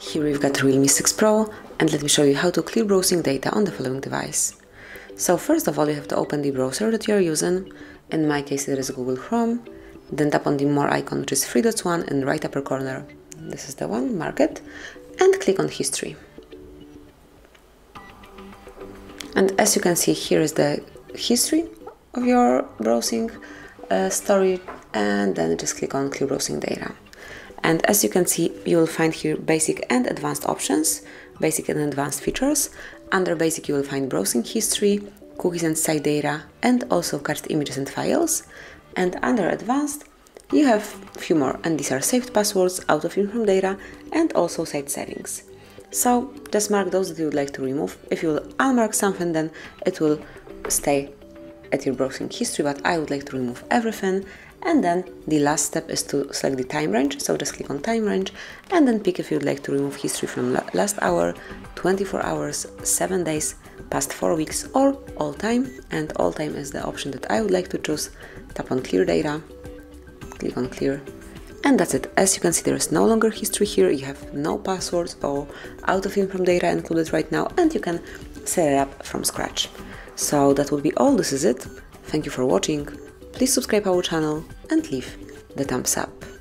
Here we've got Realme 6 Pro, and let me show you how to clear browsing data on the following device. So first of all, you have to open the browser that you're using. In my case it is Google Chrome. Then tap on the more icon, which is 3.1 in right upper corner. This is the one, mark it, and click on history. And as you can see, here is the history of your browsing story, and then just click on clear browsing data. And as you can see, you will find here basic and advanced options, basic and advanced features. Under basic you will find browsing history, cookies and site data, and also cached images and files. And under advanced you have a few more, and these are saved passwords, out of uniform data, and also site settings. So just mark those that you would like to remove. If you will unmark something, then it will stay at your browsing history, but I would like to remove everything. And then the last step is to select the time range, so just click on time range and then pick if you'd like to remove history from last hour, 24 hours, 7 days, past 4 weeks, or all time. And all time is the option that I would like to choose. Tap on clear data, click on clear, and that's it. As you can see, there is no longer history here, you have no passwords or out of uniform data included right now, and you can set it up from scratch. So that would be all, this is it. Thank you for watching. Please subscribe our channel and leave the thumbs up.